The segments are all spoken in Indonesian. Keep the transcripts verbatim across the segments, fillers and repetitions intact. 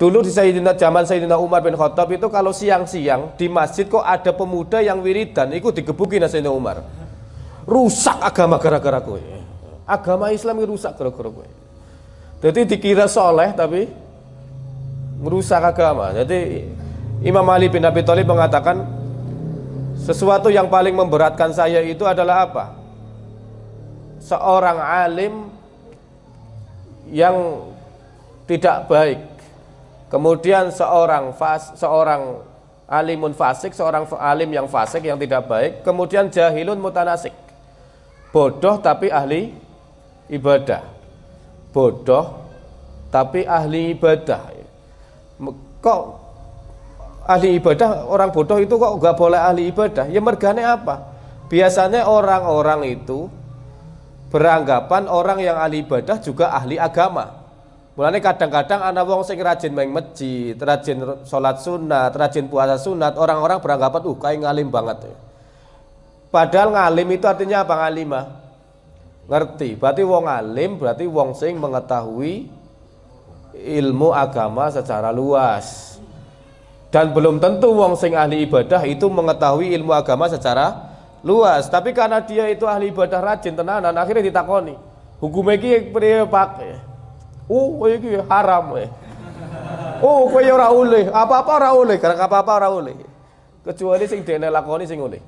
Dulu di Sayyidina zaman Sayyidina Umar bin Khattab itu kalau siang-siang di masjid kok ada pemuda yang wiridan, itu digebukin Sayyidina Umar. Rusak agama gara-gara gue. Agama Islam itu rusak gara-gara gue. Jadi dikira soleh tapi merusak agama. Jadi Imam Ali bin Abi Thalib mengatakan, sesuatu yang paling memberatkan saya itu adalah apa? Seorang alim yang tidak baik, kemudian seorang fas, seorang alimun fasik, seorang alim yang fasik yang tidak baik, kemudian jahilun mutanasik, bodoh tapi ahli ibadah, bodoh tapi ahli ibadah. Kok ahli ibadah, orang bodoh itu kok nggak boleh ahli ibadah? Ya mergane apa? Biasanya orang-orang itu beranggapan orang yang ahli ibadah juga ahli agama. Mulane kadang-kadang ana wong sing rajin main masjid, rajin sholat sunat, rajin puasa sunat, orang-orang beranggapan uh kayak ngalim banget. Padahal ngalim itu artinya apa? Ngalimah, ngerti. Berarti wong ngalim berarti wong sing mengetahui ilmu agama secara luas. Dan belum tentu wong sing ahli ibadah itu mengetahui ilmu agama secara luas. Tapi karena dia itu ahli ibadah rajin tenanan, akhirnya ditakoni hukumnya iki piye Pak? Oh, kowe iki haram kowe. Oh, kowe ora oleh, apa-apa ora oleh, karena apa-apa ora oleh. Kecuali sing dene lakoni sing oleh.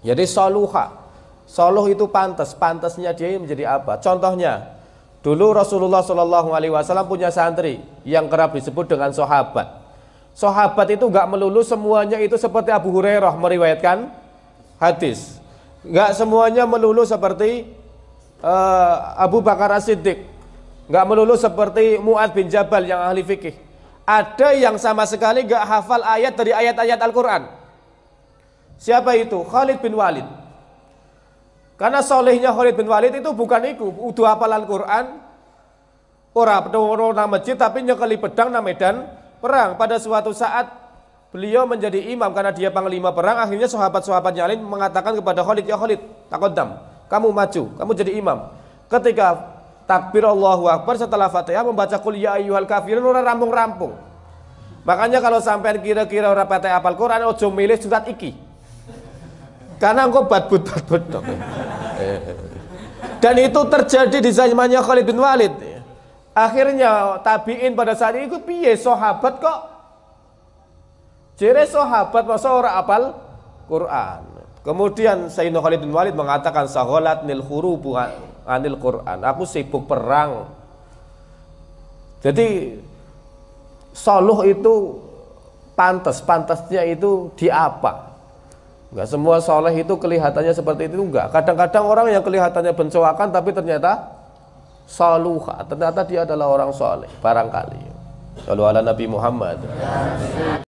Jadi saluha. Saluh itu pantas, pantasnya dia menjadi apa? Contohnya, dulu Rasulullah Shallallahu alaihi wasallam punya santri yang kerap disebut dengan sahabat. Sahabat itu enggak melulu semuanya itu seperti Abu Hurairah meriwayatkan hadis. Enggak semuanya melulu seperti uh, Abu Bakar Asidik. Nggak melulu seperti Mu'adh bin Jabal yang ahli fikih. Ada yang sama sekali nggak hafal ayat dari ayat-ayat Al-Quran. Siapa itu? Khalid bin Walid. Karena solehnya Khalid bin Walid itu bukan iku udah hafal Al-Quran, ora pedoro nama masjid tapi nyekeli pedang nang medan perang. Pada suatu saat beliau menjadi imam karena dia panglima perang. Akhirnya sahabat-sahabatnya lain mengatakan kepada Khalid, "Ya Khalid, taqaddam, kamu maju, kamu jadi imam." Ketika takbir Allahu Akbar setelah Fatihah membaca qul ya ayyuhal kafirun ora rampung-rampung. Makanya kalau sampai kira-kira ora pate apal Quran ojo milih surat iki. Karena engko badbut-badbut. Dan itu terjadi di zamannya Khalid bin Walid. Akhirnya tabi'in pada saat itu piye sahabat kok jere sahabat masa ora apal Quran. Kemudian Sayyidina Khalid bin Walid mengatakan saholat nil hurubu anil Quran, aku sibuk perang. Jadi soluh itu pantas, pantasnya itu di apa? Enggak semua soleh itu kelihatannya seperti itu, enggak. Kadang-kadang orang yang kelihatannya bencoakan tapi ternyata saluha, ternyata dia adalah orang soleh barangkali. Shallu ala Nabi Muhammad.